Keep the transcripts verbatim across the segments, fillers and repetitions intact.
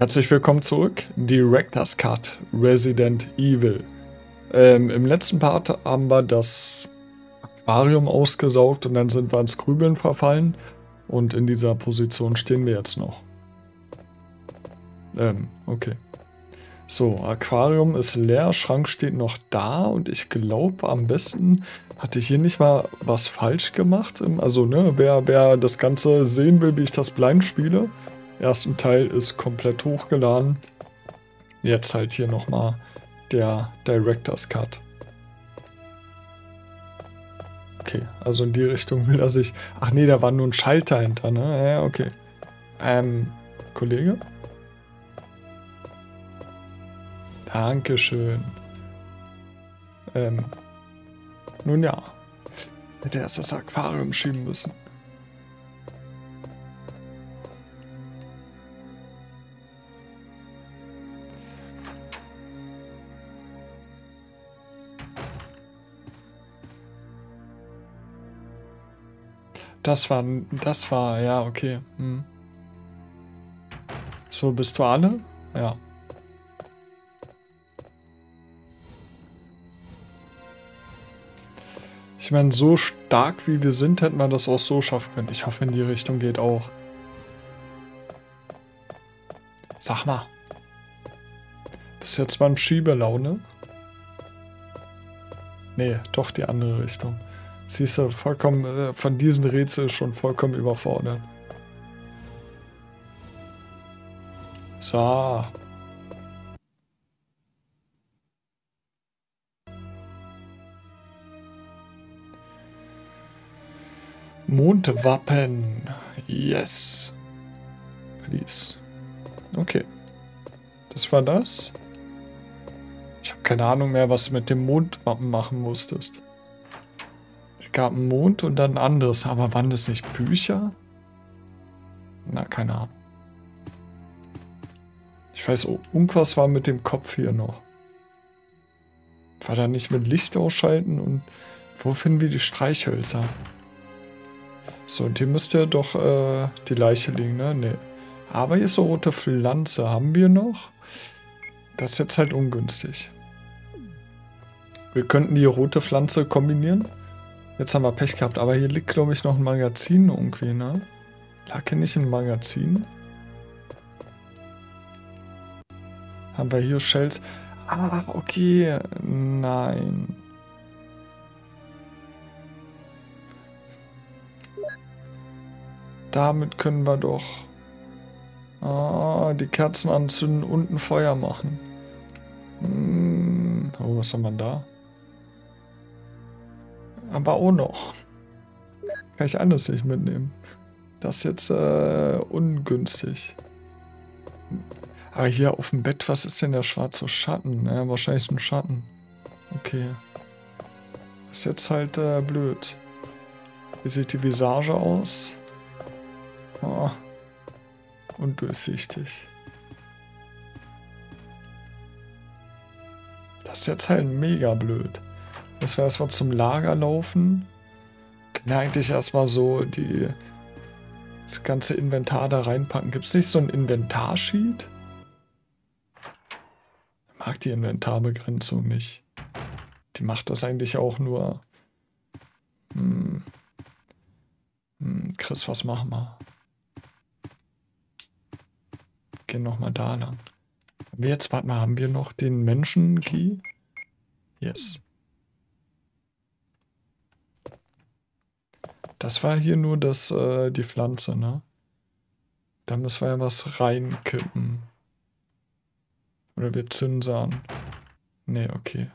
Herzlich willkommen zurück, Director's Cut Resident Evil. Ähm, Im letzten Part haben wir das Aquarium ausgesaugt und dann sind wir ins Grübeln verfallen. Und in dieser Position stehen wir jetzt noch. Ähm, okay. So, Aquarium ist leer, Schrank steht noch da und ich glaube am besten hatte ich hier nicht mal was falsch gemacht. Also, ne, wer, wer das Ganze sehen will, wie ich das blind spiele. Ersten Teil ist komplett hochgeladen. Jetzt halt hier nochmal der Director's Cut. Okay, also in die Richtung will er sich... Ach nee, da war nur ein Schalter hinter, ne? Ja, okay. Ähm, Kollege? Dankeschön. Ähm, nun ja. Hätte erst das Aquarium schieben müssen. Das war, das war, ja, okay. Hm. So, bist du alle? Ja. Ich meine, so stark wie wir sind, hätten wir das auch so schaffen können. Ich hoffe, in die Richtung geht auch. Sag mal. Bist du jetzt beim Schiebelaune? Nee, doch die andere Richtung. Siehst du, vollkommen, von diesen Rätseln schon vollkommen überfordert. So. Mondwappen. Yes. Please. Okay. Das war das. Ich habe keine Ahnung mehr, was du mit dem Mondwappen machen musstest. Es gab einen Mond und dann ein anderes, aber waren das nicht Bücher? Na, keine Ahnung. Ich weiß, irgendwas war mit dem Kopf hier noch. War da nicht mit Licht ausschalten und wo finden wir die Streichhölzer? So, und hier müsste doch äh, die Leiche liegen, ne? Nee. Aber hier ist eine rote Pflanze, haben wir noch? Das ist jetzt halt ungünstig. Wir könnten die rote Pflanze kombinieren. Jetzt haben wir Pech gehabt, aber hier liegt, glaube ich, noch ein Magazin irgendwie, ne? Lag hier nicht ein Magazin? Haben wir hier Shells? Ah, okay. Nein. Damit können wir doch... Ah, die Kerzen anzünden und ein Feuer machen. Hm. Oh, was haben wir da? Aber auch noch. Kann ich alles nicht mitnehmen. Das ist jetzt äh, ungünstig. Aber hier auf dem Bett, was ist denn der schwarze Schatten? Ja, wahrscheinlich ein Schatten. Okay. Ist jetzt halt äh, blöd. Wie sieht die Visage aus? Oh. Undurchsichtig. Das ist jetzt halt mega blöd. Müssen wir erstmal zum Lager laufen. Können eigentlich erstmal so die, das ganze Inventar da reinpacken. Gibt es nicht so ein Inventarsheet? Ich mag die Inventarbegrenzung nicht. Die macht das eigentlich auch nur. Hm. Hm, Chris, was machen wir? Gehen nochmal da lang. Wir jetzt, warte mal, haben wir noch den Menschen-Key? Yes. Das war hier nur das, äh, die Pflanze, ne? Da müssen wir ja was reinkippen. Oder wir zünden sie an. Ne, okay.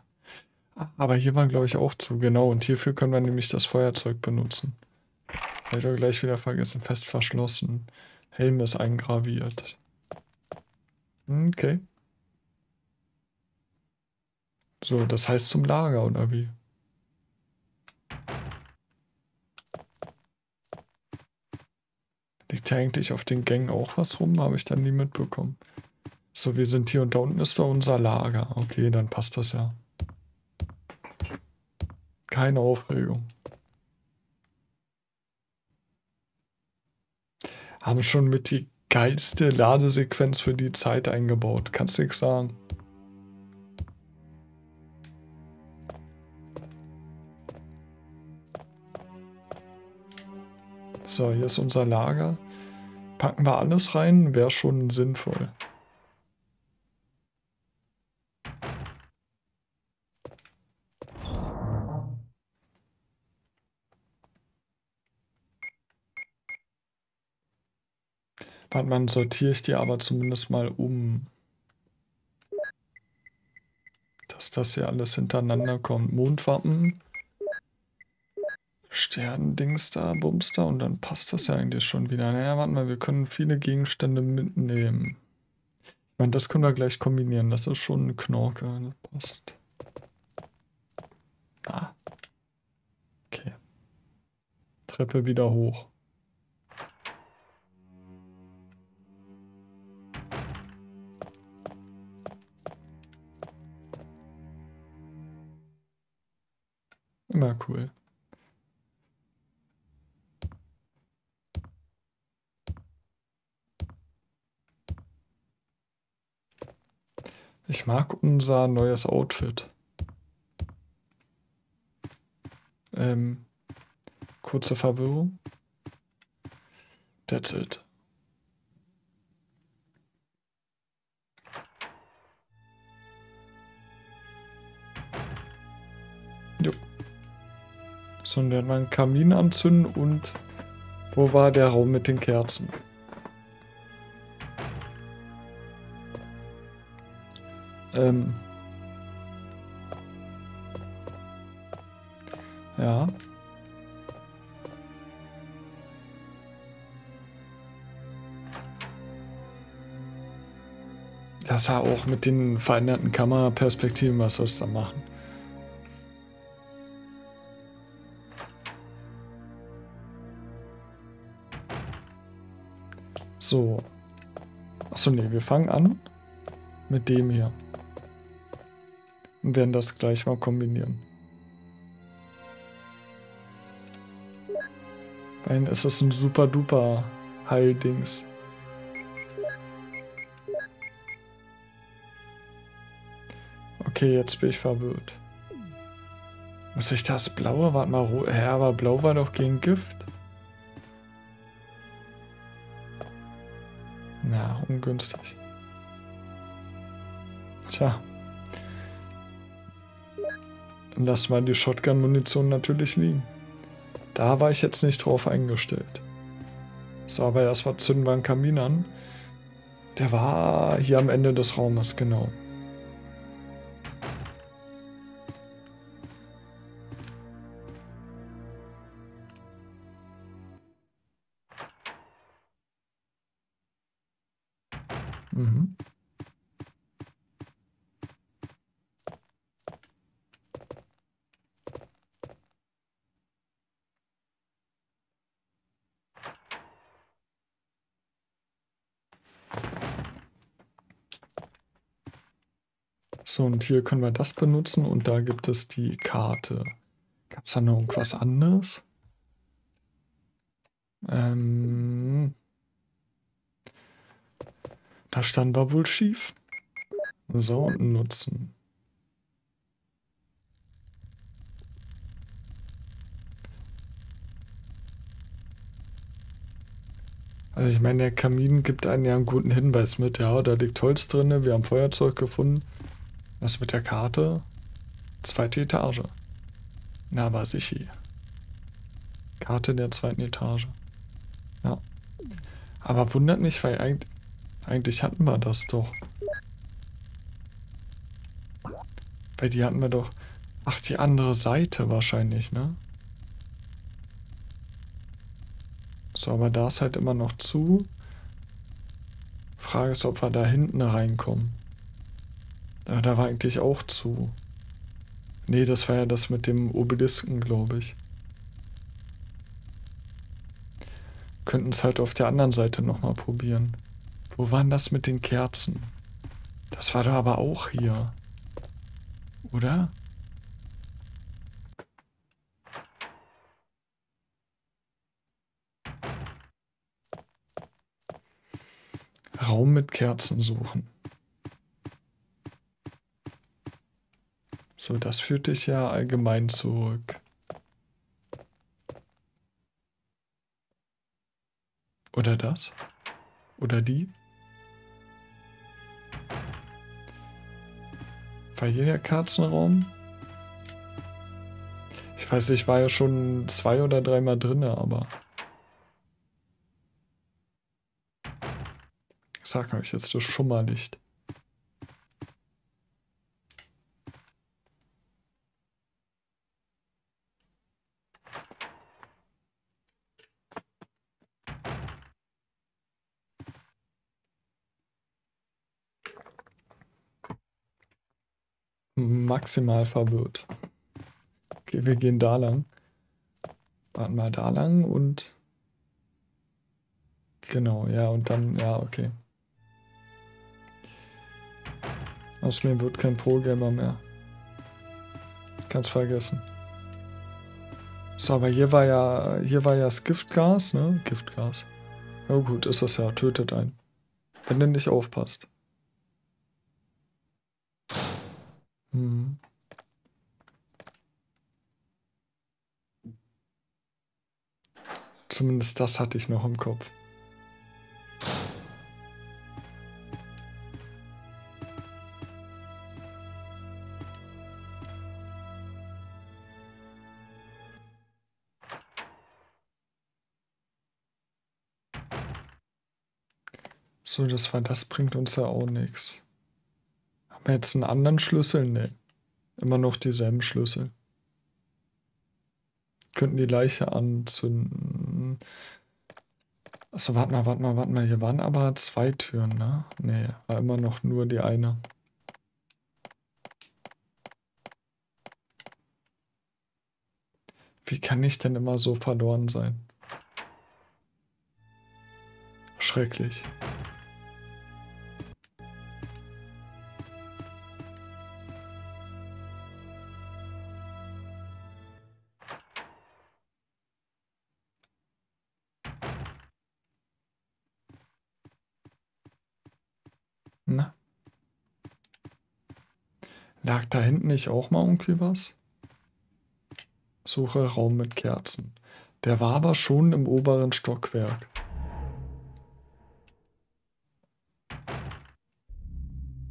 Aber hier war, glaube ich, auch zu, genau. Und hierfür können wir nämlich das Feuerzeug benutzen. Vielleicht auch gleich wieder vergessen. Fest verschlossen. Helm ist eingraviert. Okay. So, das heißt zum Lager, oder wie? Liegt hier eigentlich auf den Gängen auch was rum? Habe ich dann nie mitbekommen. So, wir sind hier und da unten ist da unser Lager. Okay, dann passt das ja. Keine Aufregung. Haben schon mit die geilste Ladesequenz für die Zeit eingebaut. Kannst nichts sagen. So, hier ist unser Lager. Packen wir alles rein, wäre schon sinnvoll. Warte mal, sortiere ich die aber zumindest mal um. Dass das hier alles hintereinander kommt. Mondwappen. Sterndings da, Bumster, und dann passt das ja eigentlich schon wieder. Naja, warte mal, wir können viele Gegenstände mitnehmen. Ich meine, das können wir gleich kombinieren. Das ist schon eine Knorke, das passt. Na. Okay. Treppe wieder hoch. Immer cool. Ich mag unser neues Outfit. Ähm, kurze Verwirrung. That's it. Jo. Sondern man Kamin anzünden und wo war der Raum mit den Kerzen? Ähm. Ja. Das ja auch mit den veränderten Kameraperspektiven, was soll es da machen? So. Achso, nee, wir fangen an mit dem hier. Und werden das gleich mal kombinieren. Bei ihnen ist das ein super duper Heildings. Okay, jetzt bin ich verwirrt. Muss ich das blaue? Warte mal, rot. Hä, aber blau war doch gegen Gift. Na, ungünstig. Tja. Lass mal die Shotgun-Munition natürlich liegen. Da war ich jetzt nicht drauf eingestellt. So, aber erstmal zünden wir einen Kamin an. Der war hier am Ende des Raumes, genau. Mhm. So, und hier können wir das benutzen und da gibt es die Karte. Gab es da noch irgendwas anderes? Ähm, da stand wir wohl schief. So, und nutzen. Also ich meine, der Kamin gibt einen ja einen guten Hinweis mit. Ja, da liegt Holz drin, wir haben Feuerzeug gefunden. Was mit der Karte? Zweite Etage. Na, war sicher. Karte der zweiten Etage. Ja. Aber wundert mich, weil eigentlich, eigentlich hatten wir das doch. Weil die hatten wir doch... Ach, die andere Seite wahrscheinlich, ne? So, aber da ist halt immer noch zu. Frage ist, ob wir da hinten reinkommen. Ja, da war eigentlich auch zu. Nee, das war ja das mit dem Obelisken, glaube ich. Könnten es halt auf der anderen Seite nochmal probieren. Wo war denn das mit den Kerzen? Das war doch aber auch hier. Oder? Raum mit Kerzen suchen. So, das führt dich ja allgemein zurück. Oder das? Oder die? War hier der Kerzenraum? Ich weiß nicht, ich war ja schon zwei oder dreimal drin, aber... Ich sag euch jetzt das Schummerlicht. Maximal verwirrt. Okay, wir gehen da lang. Warten mal da lang und... Genau, ja, und dann, ja, okay. Aus mir wird kein Pro-Gamer mehr. Ganz vergessen. So, aber hier war ja, hier war ja das Giftgas, ne? Giftgas. Ja gut, ist das ja, tötet einen. Wenn du nicht aufpasst. Hm. Zumindest das hatte ich noch im Kopf. So, das war, das bringt uns ja auch nichts. Haben wir jetzt einen anderen Schlüssel? Ne. Immer noch dieselben Schlüssel. Könnten die Leiche anzünden. Achso, warte mal, warte mal, warte mal. Hier waren aber zwei Türen, ne? Ne, war immer noch nur die eine. Wie kann ich denn immer so verloren sein? Schrecklich. Lag da hinten nicht auch mal irgendwie was? Suche Raum mit Kerzen. Der war aber schon im oberen Stockwerk.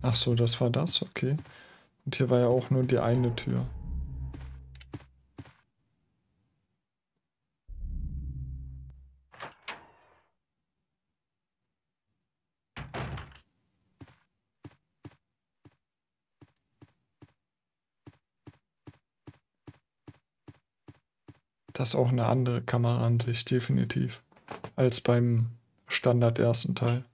Ach so, das war das, okay. Und hier war ja auch nur die eine Tür. Das ist auch eine andere Kameraansicht, definitiv, als beim Standard ersten Teil.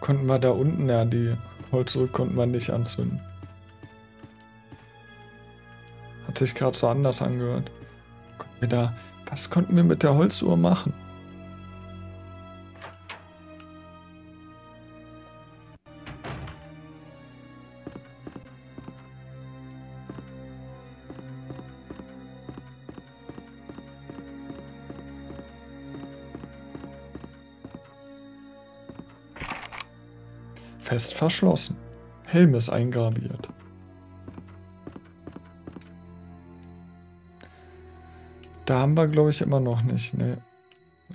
Konnten wir da unten, ja, die Holzrück konnten wir nicht anzünden. Hat sich gerade so anders angehört. Konnten wir da, was konnten wir mit der Holzuhr machen? Fest verschlossen. Helm ist eingraviert. Da haben wir, glaube ich, immer noch nicht. Nee.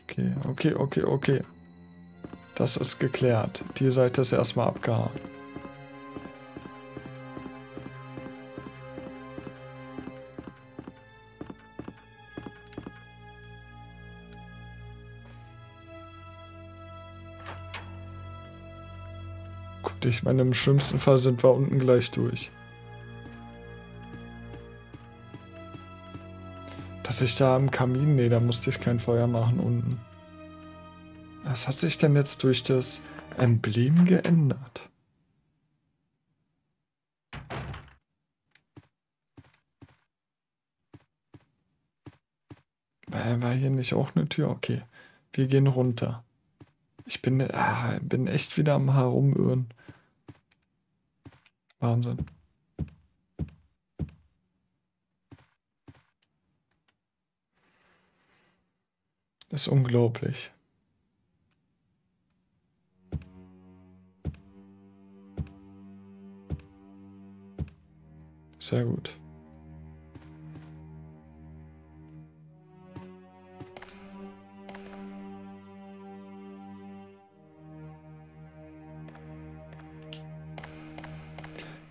Okay, okay, okay, okay. Das ist geklärt. Die Seite ist erstmal abgehakt. Ich meine, im schlimmsten Fall sind wir unten gleich durch. Dass ich da am Kamin... Nee, da musste ich kein Feuer machen unten. Was hat sich denn jetzt durch das Emblem geändert? War hier nicht auch eine Tür? Okay, wir gehen runter. Ich bin, ah, bin echt wieder am Herumirren. Wahnsinn. Ist unglaublich. Sehr gut.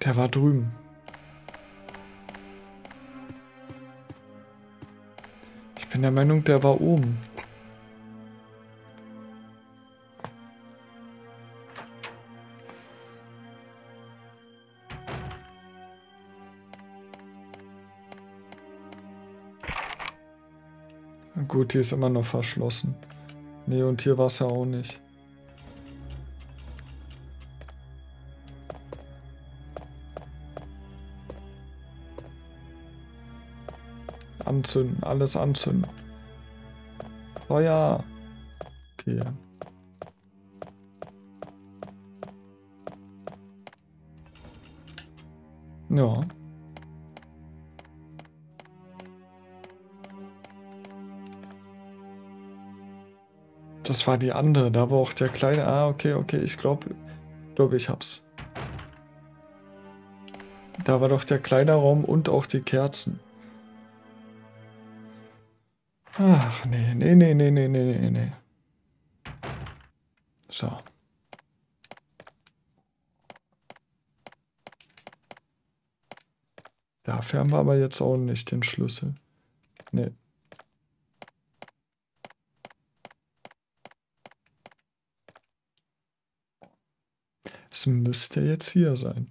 Der war drüben. Ich bin der Meinung, der war oben. Gut, hier ist immer noch verschlossen. Nee, und hier war es ja auch nicht. Anzünden, alles anzünden. Feuer. Okay. Ja. Das war die andere, da war auch der kleine. Ah, okay, okay, ich glaube, ich glaube, ich hab's. Da war doch der kleine Raum und auch die Kerzen. Ach, nee, nee, nee, nee, nee, nee, nee. So. Dafür haben wir aber jetzt auch nicht den Schlüssel. Nee. Das müsste jetzt hier sein.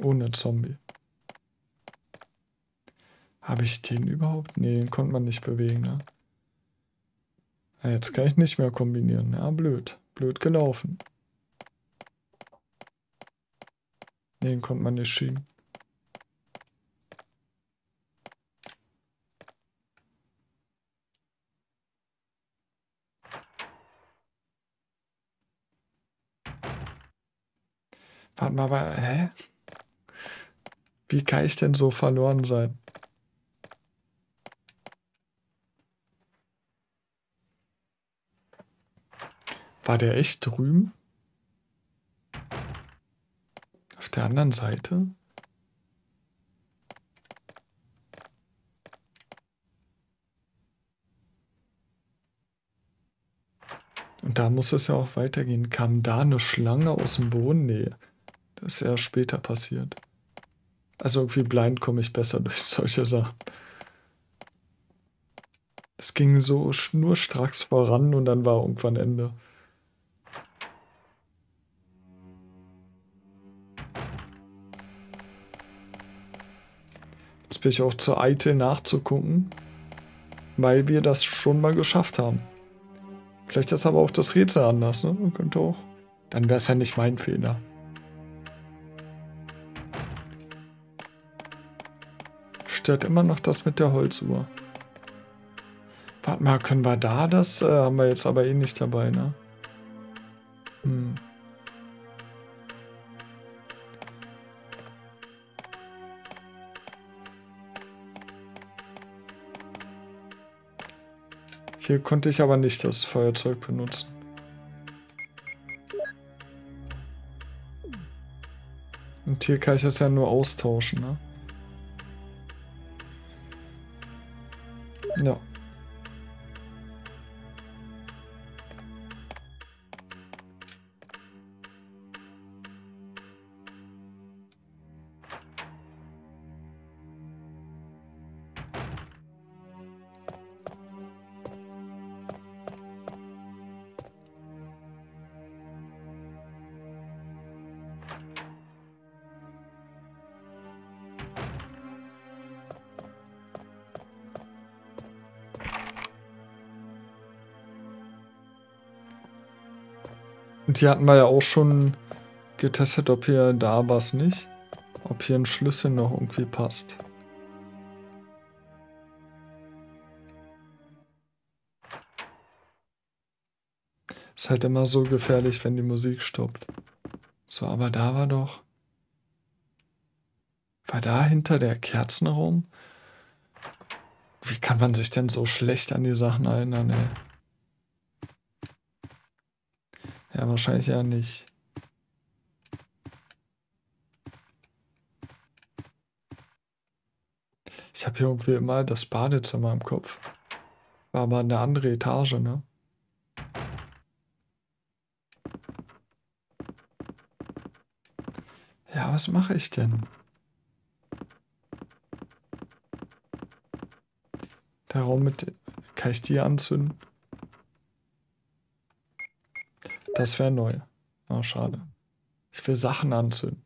Ohne Zombie. Habe ich den überhaupt? Nee, den konnte man nicht bewegen, ne? Ja, jetzt kann ich nicht mehr kombinieren. Ja, blöd. Blöd gelaufen. Nee, den konnte man nicht schieben. Warte mal, aber, hä? Wie kann ich denn so verloren sein? War der echt drüben? Auf der anderen Seite? Und da muss es ja auch weitergehen. Kam da eine Schlange aus dem Boden? Nee. Das ist erst später passiert. Also irgendwie blind komme ich besser durch solche Sachen. Es ging so schnurstracks voran und dann war irgendwann Ende. Jetzt bin ich auch zu eitel nachzugucken, weil wir das schon mal geschafft haben. Vielleicht ist aber auch das Rätsel anders, ne? Man könnte auch. Dann wäre es ja nicht mein Fehler. Stört immer noch das mit der Holzuhr. Warte mal, können wir da das? Äh, haben wir jetzt aber eh nicht dabei, ne? Hm. Hier konnte ich aber nicht das Feuerzeug benutzen. Und hier kann ich das ja nur austauschen, ne? Ja. Und hier hatten wir ja auch schon getestet, ob hier da was nicht, ob hier ein Schlüssel noch irgendwie passt. Ist halt immer so gefährlich, wenn die Musik stoppt. So, aber da war doch... War da hinter der Kerzenraum? Wie kann man sich denn so schlecht an die Sachen erinnern, ey? Ja, wahrscheinlich ja nicht. Ich habe hier irgendwie immer das Badezimmer im Kopf. War aber eine andere Etage, ne? Ja, was mache ich denn? Der Raum mit... Kann ich die anzünden? Das wäre neu. Oh, schade. Ich will Sachen anzünden.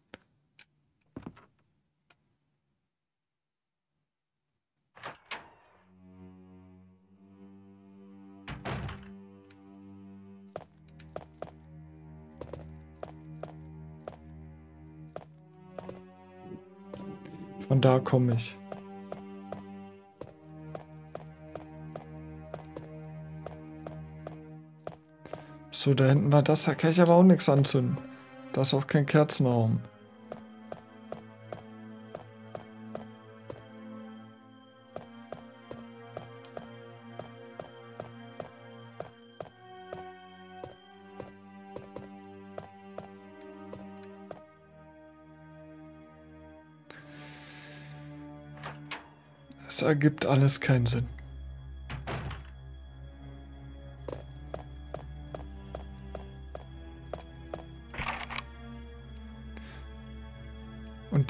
Von da komme ich. So, da hinten war das, da kann ich aber auch nichts anzünden. Da ist auch kein Kerzenraum. Es ergibt alles keinen Sinn.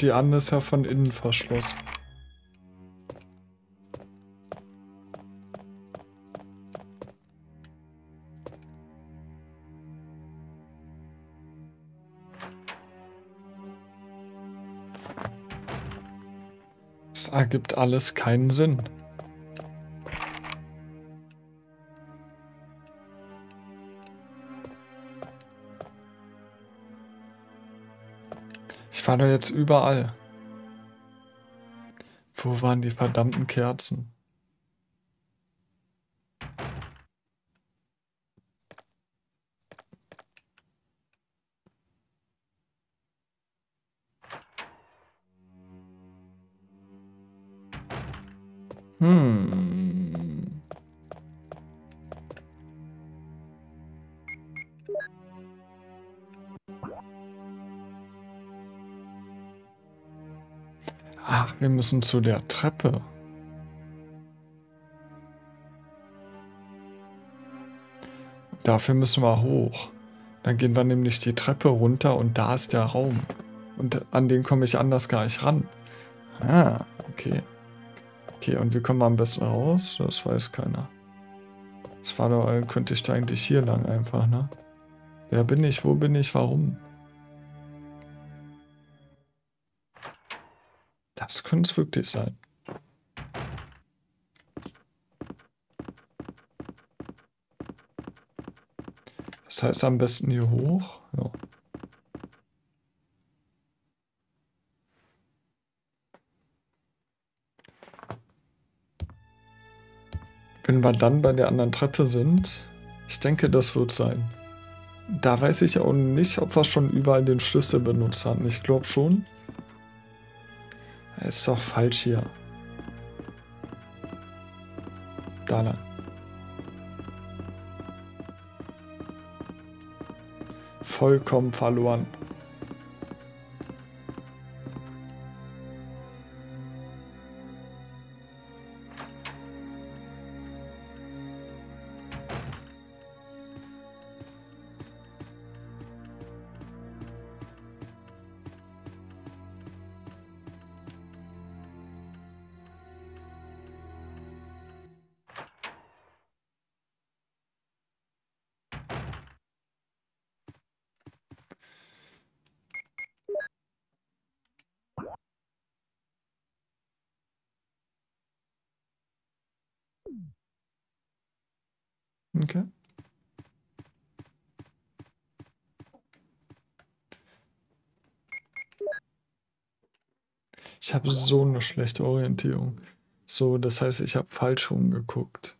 Die andere ist ja von innen verschlossen. Es ergibt alles keinen Sinn. Ich war doch jetzt überall. Wo waren die verdammten Kerzen? Hm. Ach, wir müssen zu der Treppe. Dafür müssen wir hoch. Dann gehen wir nämlich die Treppe runter und da ist der Raum. Und an den komme ich anders gar nicht ran. Ah, okay. Okay, und wie kommen wir am besten raus? Das weiß keiner. Das war doch, könnte ich da eigentlich hier lang einfach, ne? Wer bin ich? Wo bin ich? Warum? Das könnte es wirklich sein. Das heißt am besten hier hoch. Ja. Wenn wir dann bei der anderen Treppe sind, ich denke, das wird sein. Da weiß ich auch nicht, ob wir schon überall den Schlüssel benutzt hatten. Ich glaube schon. Ist doch falsch hier. Da lang. Vollkommen verloren. Okay. Ich habe so eine schlechte Orientierung. So, das heißt, ich habe falsch rumgeguckt.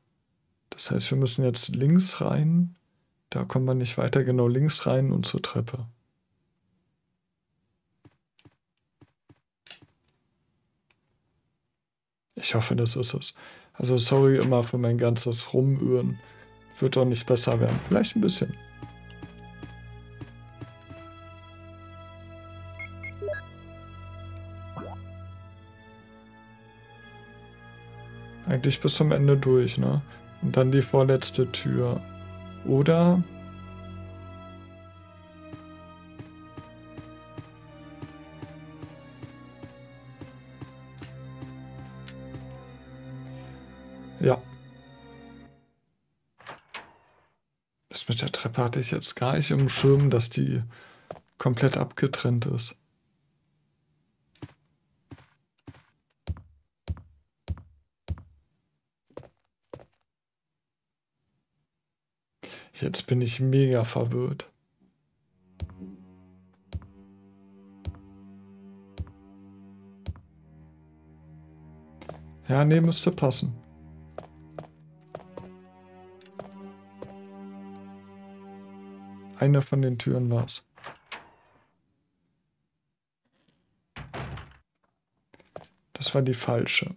Das heißt, wir müssen jetzt links rein. Da kommen wir nicht weiter, genau links rein und zur Treppe. Ich hoffe, das ist es. Also sorry immer für mein ganzes Rumühren. Wird doch nicht besser werden. Vielleicht ein bisschen. Eigentlich bis zum Ende durch, ne? Und dann die vorletzte Tür. Oder? Ja. Das mit der Treppe hatte ich jetzt gar nicht im Schirm, dass die komplett abgetrennt ist. Jetzt bin ich mega verwirrt. Ja, nee, müsste passen. Eine von den Türen war's. Das war die falsche.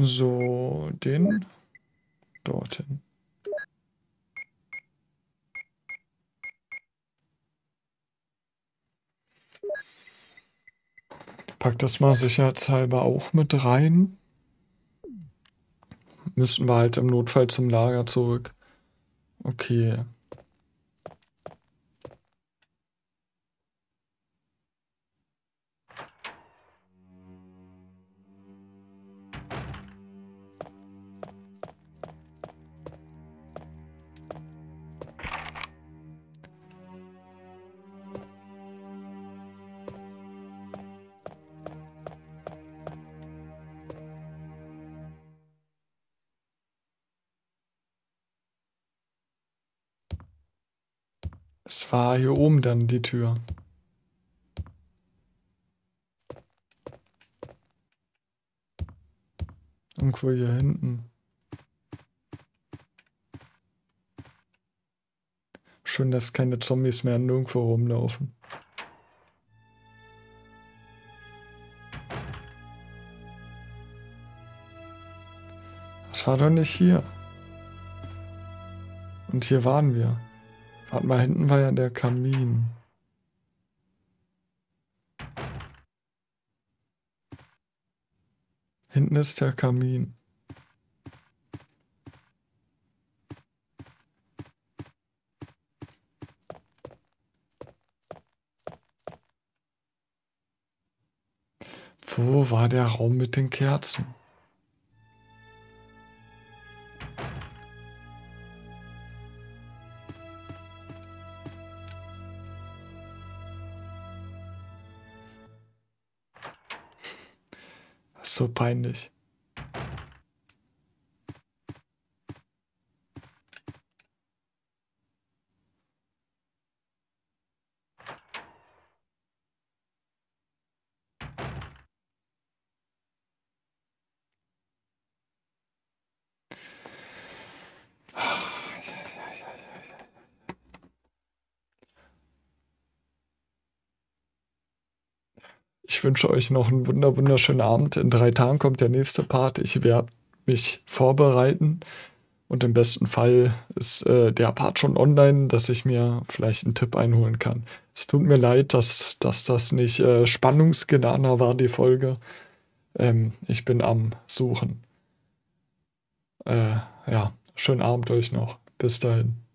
So, den dorthin. Pack das mal sicherheitshalber auch mit rein. Müssten wir halt im Notfall zum Lager zurück. Okay. Es war hier oben dann die Tür. Irgendwo hier hinten. Schön, dass keine Zombies mehr nirgendwo rumlaufen. Das war doch nicht hier. Und hier waren wir. Warte mal, hinten war ja der Kamin. Hinten ist der Kamin. Wo war der Raum mit den Kerzen? So peinlich. Ich wünsche euch noch einen wunder wunderschönen Abend. In drei Tagen kommt der nächste Part. Ich werde mich vorbereiten. Und im besten Fall ist äh, der Part schon online, dass ich mir vielleicht einen Tipp einholen kann. Es tut mir leid, dass, dass das nicht äh, spannungsgeladener war, die Folge. Ähm, ich bin am Suchen. Äh, ja, schönen Abend euch noch. Bis dahin.